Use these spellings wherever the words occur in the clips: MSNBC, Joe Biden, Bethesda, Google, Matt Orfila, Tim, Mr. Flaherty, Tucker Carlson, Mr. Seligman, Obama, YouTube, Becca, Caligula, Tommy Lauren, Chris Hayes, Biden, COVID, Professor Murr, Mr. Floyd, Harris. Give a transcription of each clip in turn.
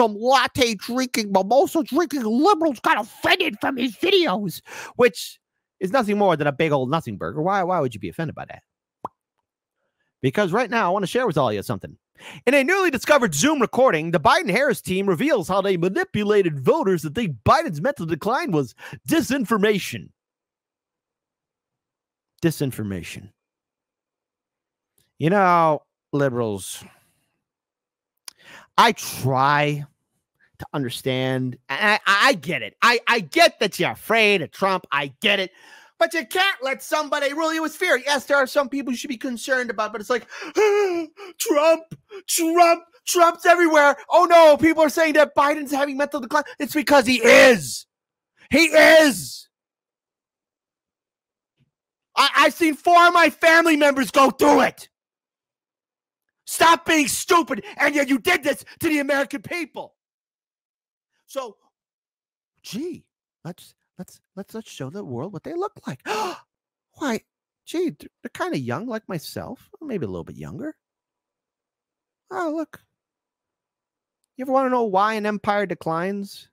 some latte-drinking, mimosa-drinking liberals got offended from his videos, which is nothing more than a big old nothing burger. Why would you be offended by that? Because right now, I want to share with all of you something. In a newly discovered Zoom recording, the Biden-Harris team reveals how they manipulated voters that think Biden's mental decline was disinformation. Disinformation. You know, liberals, I try to understand. I get it. I get that you're afraid of Trump. I get it. But you can't let somebody rule you with fear. Yes, there are some people you should be concerned about, but it's like, ah, Trump's everywhere. Oh, no, people are saying that Biden's having mental decline. It's because he is. He is. I've seen 4 of my family members go through it. Stop being stupid, and yet you did this to the American people. So, gee, let's show the world what they look like. Why, gee, they're kind of young, like myself, maybe a little bit younger. Oh, look. You ever want to know why an empire declines?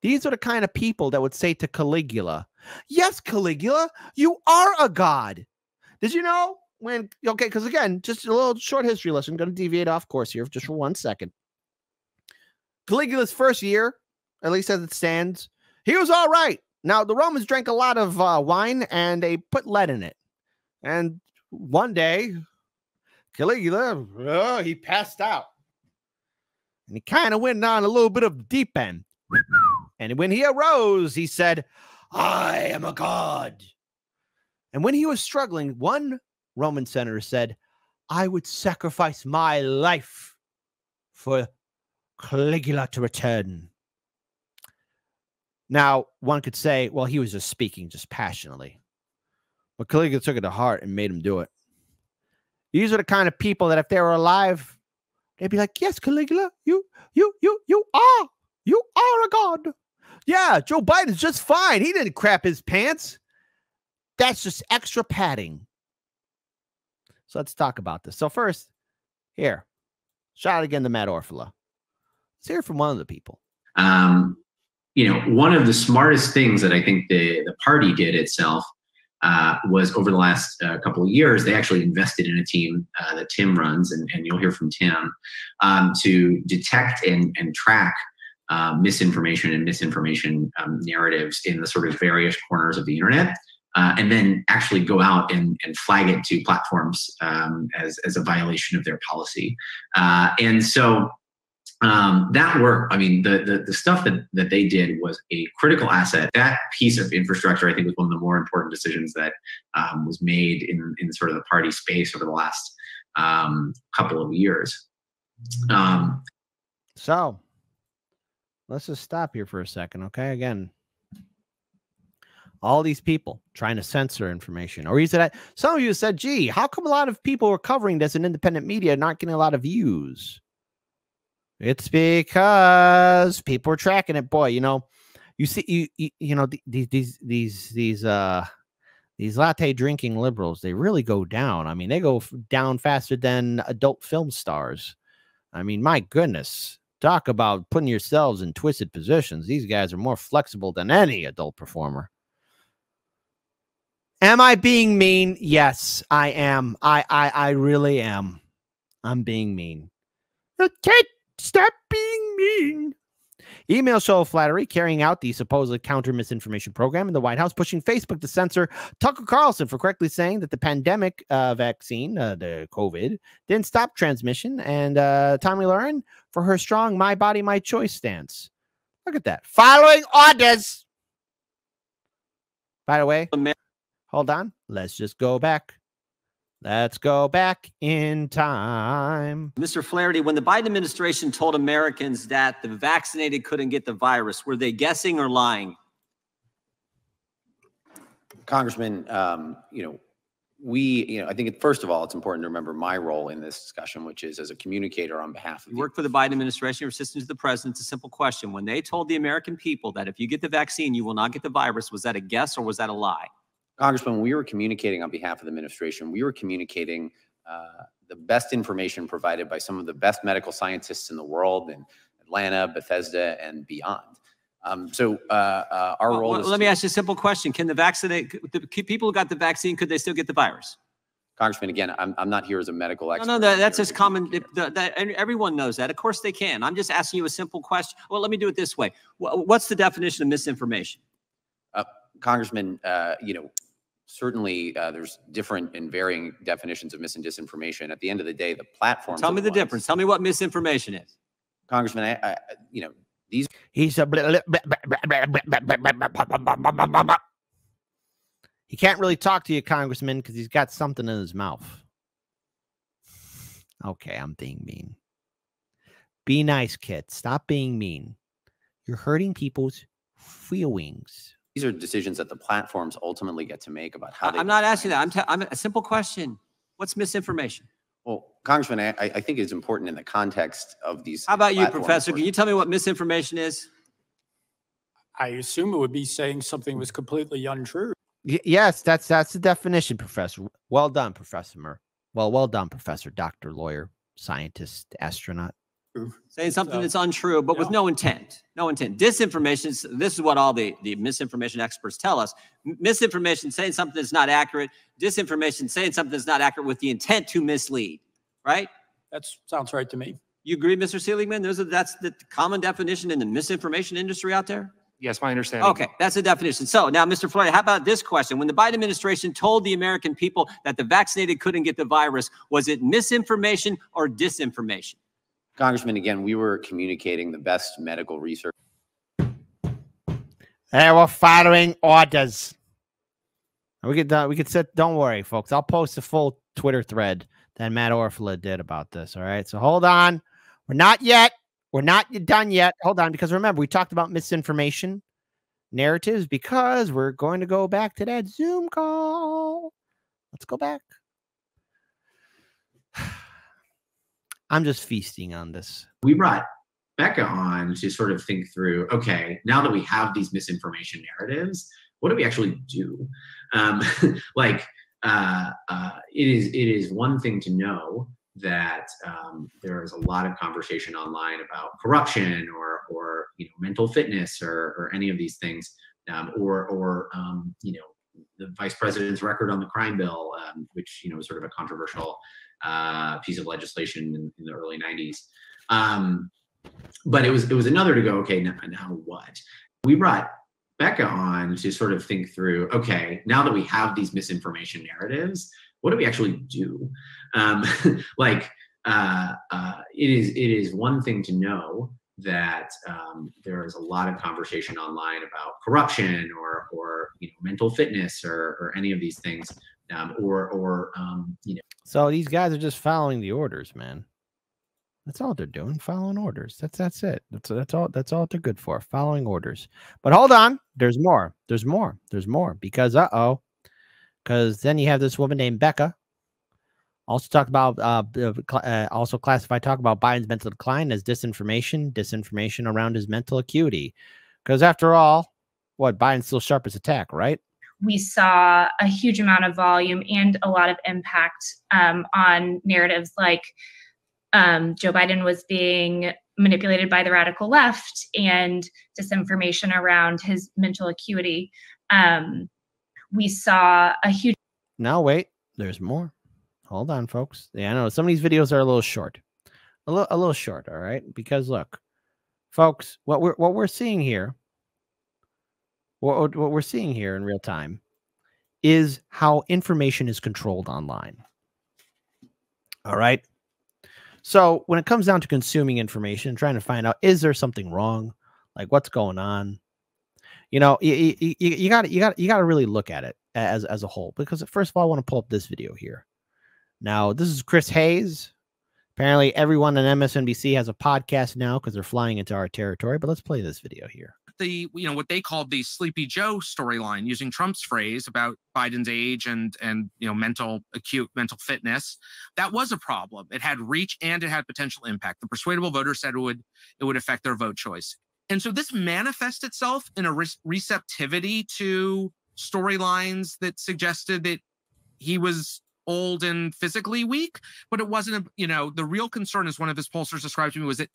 These are the kind of people that would say to Caligula, "Yes, Caligula, you are a god." Did you know? When, okay, because again, just a little short history lesson. I'm going to deviate off course here just for 1 second. Caligula's first year, at least as it stands, he was all right. Now, the Romans drank a lot of wine, and they put lead in it. And one day, Caligula, he passed out. And he kind of went on a little bit of deep end. And when he arose, he said, "I am a god." And when he was struggling, one Roman senator said, "I would sacrifice my life for Caligula to return." Now, one could say, well, he was just speaking just passionately. But Caligula took it to heart and made him do it. These are the kind of people that if they were alive, they'd be like, "Yes, Caligula, you are a god. Yeah, Joe Biden's just fine. He didn't crap his pants. That's just extra padding." So let's talk about this. So first, here, shout out again to Matt Orfila. Let's hear from one of the people. You know, one of the smartest things that I think the party did itself was over the last couple of years, they actually invested in a team that Tim runs, and you'll hear from Tim, to detect and track misinformation and misinformation narratives in the sort of various corners of the internet. And then actually go out and flag it to platforms as a violation of their policy. And so that work, I mean, the stuff that they did was a critical asset. That piece of infrastructure, I think, was one of the more important decisions that was made in sort of the party space over the last couple of years. So let's just stop here for a second, okay? Again, all these people trying to censor information. Or you said, some of you said, gee, how come a lot of people are covering this in independent media and not getting a lot of views? It's because people are tracking it. Boy, you know, you see, you know, these latte drinking liberals, they really go down. I mean, they go down faster than adult film stars. I mean, my goodness. Talk about putting yourselves in twisted positions. These guys are more flexible than any adult performer. Am I being mean? Yes, I am. I really am. I'm being mean. Okay, stop being mean. Emails show Flaherty carrying out the supposedly counter-misinformation program in the White House, pushing Facebook to censor Tucker Carlson for correctly saying that the pandemic vaccine, the COVID, didn't stop transmission, and Tommy Lauren for her strong "my body, my choice" stance. Look at that. Following orders. By the way... Hold on. Let's just go back. Let's go back in time. Mr. Flaherty, when the Biden administration told Americans that the vaccinated couldn't get the virus, were they guessing or lying? Congressman, I think first of all, it's important to remember my role in this discussion, which is as a communicator on behalf of you. Work for the Biden administration or assistance to the president. It's a simple question. When they told the American people that if you get the vaccine, you will not get the virus, was that a guess or was that a lie? Congressman, we were communicating on behalf of the administration. We were communicating the best information provided by some of the best medical scientists in the world and Atlanta, Bethesda, and beyond. Our role is let me ask you a simple question. Can the people who got the vaccine, could they still get the virus? Congressman, again, I'm not here as a medical expert. No, that's as common. Everyone knows that. Of course they can. I'm just asking you a simple question. Well, let me do it this way. What's the definition of misinformation? Congressman, certainly there's different and varying definitions of mis and disinformation. At the end of the day, the platform. Tell me the difference. Tell me what misinformation is. Congressman, these. He's a. He can't really talk to you, Congressman, because he's got something in his mouth. Okay, I'm being mean. Be nice, kid. Stop being mean. You're hurting people's feelings. These are decisions that the platforms ultimately get to make about how they. I'm not asking that. I'm a simple question. What's misinformation? Well, Congressman, I think it's important in the context of these. How about you, Professor? Can you tell me what misinformation is? I assume it would be saying something was completely untrue. Yes, that's the definition, Professor. Well done, Professor Murr. Well done, Professor, doctor, lawyer, scientist, astronaut. Saying something that's untrue, but with no intent. No intent. Disinformation, this is what all the misinformation experts tell us. Misinformation, saying something that's not accurate. Disinformation, saying something that's not accurate with the intent to mislead. Right? That sounds right to me. You agree, Mr. Seligman? That's the common definition in the misinformation industry out there? Yes, my understanding. Okay, that's the definition. So now, Mr. Floyd, how about this question? When the Biden administration told the American people that the vaccinated couldn't get the virus, was it misinformation or disinformation? Congressman, again, we were communicating the best medical research. They were following orders. We could sit. Don't worry, folks. I'll post a full Twitter thread that Matt Orfila did about this. All right, so hold on. We're not done yet. Hold on, because remember, we talked about misinformation narratives because we're going to go back to that Zoom call. Let's go back. I'm just feasting on this. We brought Becca on to sort of think through, okay, now that we have these misinformation narratives, what do we actually do? It is one thing to know that there is a lot of conversation online about corruption or mental fitness or any of these things, the vice president's record on the crime bill, which was sort of a controversial piece of legislation in the early 90s. But it was another to go, okay, now what? We brought Becca on to sort of think through, okay, now that we have these misinformation narratives, what do we actually do? It is one thing to know that there is a lot of conversation online about corruption or mental fitness or any of these things, So these guys are just following the orders, man. That's all they're doing, following orders. That's it. That's all they're good for, following orders. But hold on, there's more. There's more because because then you have this woman named Becca. Also talked about, also classified talk about Biden's mental decline as disinformation around his mental acuity. Because after all, what, Biden's still sharp as a tack, right? We saw a huge amount of volume and a lot of impact on narratives like Joe Biden was being manipulated by the radical left and disinformation around his mental acuity. We saw a huge. Now, wait, there's more. Hold on, folks. Yeah, I know some of these videos are a little short, a little short. All right, because look, folks, what we're seeing here in real time is how information is controlled online. All right. So when it comes down to consuming information, trying to find out, is there something wrong? Like what's going on? You got to really look at it as a whole, because first of all, I want to pull up this video here. Now, this is Chris Hayes. Apparently, everyone on MSNBC has a podcast now because they're flying into our territory. But let's play this video here. What they called the Sleepy Joe storyline, using Trump's phrase about Biden's age and mental fitness. That was a problem. It had reach and it had potential impact. The persuadable voter said it would affect their vote choice. And so this manifests itself in a receptivity to storylines that suggested that he was old and physically weak, but it wasn't, you know, the real concern, as one of his pollsters described to me, was that,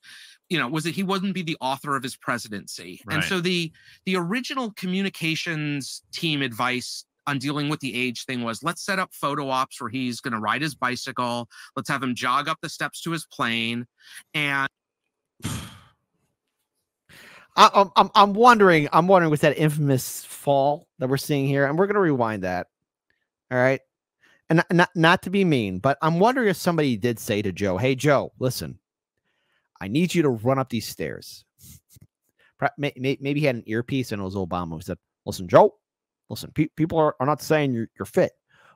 you know, was that he wouldn't be the author of his presidency. Right. And so the original communications team advice on dealing with the age thing was, let's set up photo ops where he's going to ride his bicycle. Let's have him jog up the steps to his plane. And I'm wondering with that infamous fall that we're seeing here, and we're going to rewind that. All right. And not to be mean, but I'm wondering if somebody did say to Joe, hey, Joe, listen, I need you to run up these stairs. Maybe he had an earpiece and it was Obama who said, listen, Joe, listen, people are not saying you're fit.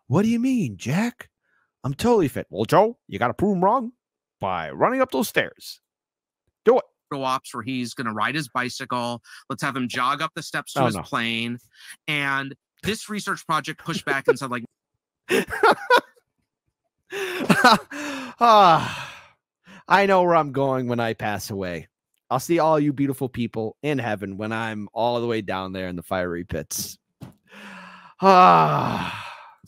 What do you mean, Jack? I'm totally fit. Well, Joe, you got to prove them wrong by running up those stairs. Do it. Ops where he's going to ride his bicycle. Let's have him jog up the steps to his plane. And this research project pushed back and said, like, I know where I'm going when I pass away. I'll see all you beautiful people in heaven when I'm all the way down there in the fiery pits. Let's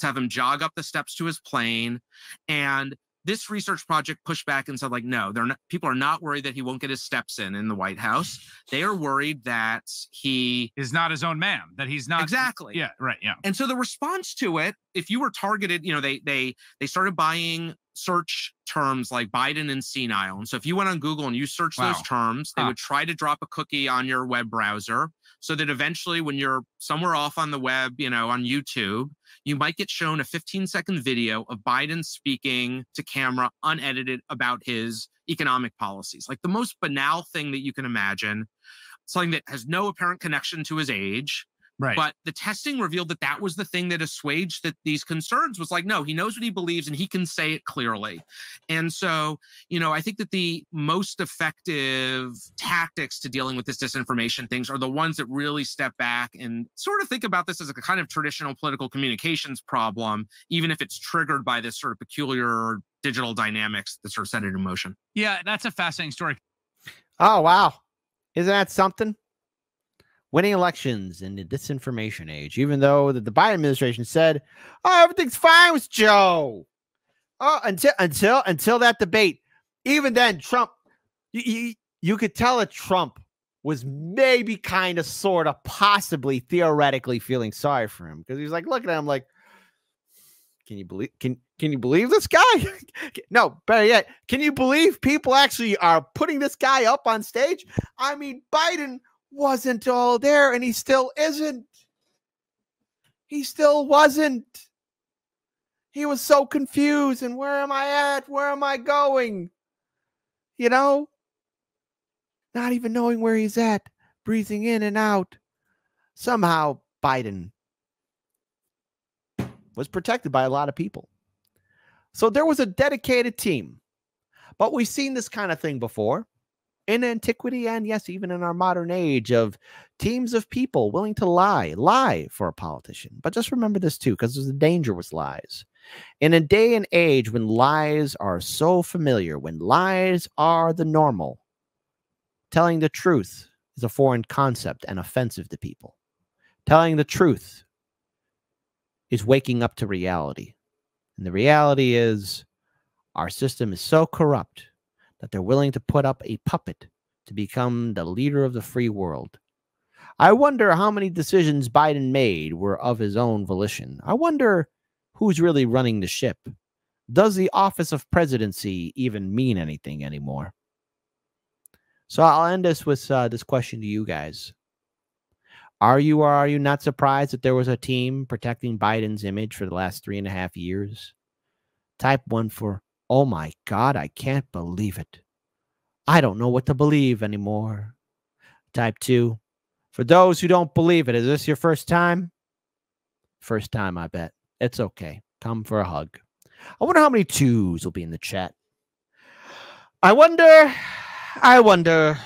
have him jog up the steps to his plane. And this research project pushed back and said, like, no, they're not. People are not worried that he won't get his steps in the White House. They are worried that he is not his own man, that he's not. Exactly. Yeah. Right. Yeah. And so the response to it, if you were targeted, you know, they started buying search terms like Biden and senile. And so if you went on Google and you searched those terms, they would try to drop a cookie on your web browser so that eventually when you're somewhere off on the web, you know, on YouTube, you might get shown a 15-second video of Biden speaking to camera unedited about his economic policies. Like the most banal thing that you can imagine, something that has no apparent connection to his age. Right. But the testing revealed that that was the thing that assuaged that these concerns, was like, no, he knows what he believes and he can say it clearly. And so, you know, I think that the most effective tactics to dealing with this disinformation things are the ones that really step back and sort of think about this as a kind of traditional political communications problem, even if it's triggered by this sort of peculiar digital dynamics that sort of set it in motion. Yeah, that's a fascinating story. Oh, wow. Isn't that something? Winning elections in the disinformation age, even though the Biden administration said, oh, everything's fine with Joe. Oh, until that debate. Even then, Trump, you could tell that Trump was maybe kind of, sort of, possibly, theoretically feeling sorry for him. Because he was like, looking at him like, can you believe this guy? No, better yet, can you believe people actually are putting this guy up on stage? I mean, Biden wasn't all there, and he still isn't. He still wasn't. He was so confused, and where am I at? Where am I going? You know? Not even knowing where he's at, breathing in and out. Somehow, Biden was protected by a lot of people. So there was a dedicated team. But we've seen this kind of thing before. In antiquity, and yes, even in our modern age, of teams of people willing to lie for a politician. But just remember this too, because there's a danger with lies. In a day and age when lies are so familiar, when lies are the normal, telling the truth is a foreign concept and offensive to people. Telling the truth is waking up to reality. And the reality is our system is so corrupt that they're willing to put up a puppet to become the leader of the free world. I wonder how many decisions Biden made were of his own volition. I wonder who's really running the ship. Does the office of presidency even mean anything anymore? So I'll end this with this question to you guys. Are you or are you not surprised that there was a team protecting Biden's image for the last 3.5 years? Type 1 for, oh my God, I can't believe it. I don't know what to believe anymore. Type 2. For those who don't believe it, is this your first time? First time, I bet. It's okay. Come for a hug. I wonder how many 2s will be in the chat. I wonder.